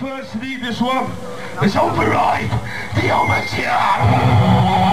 first leave this one is Override the Overture.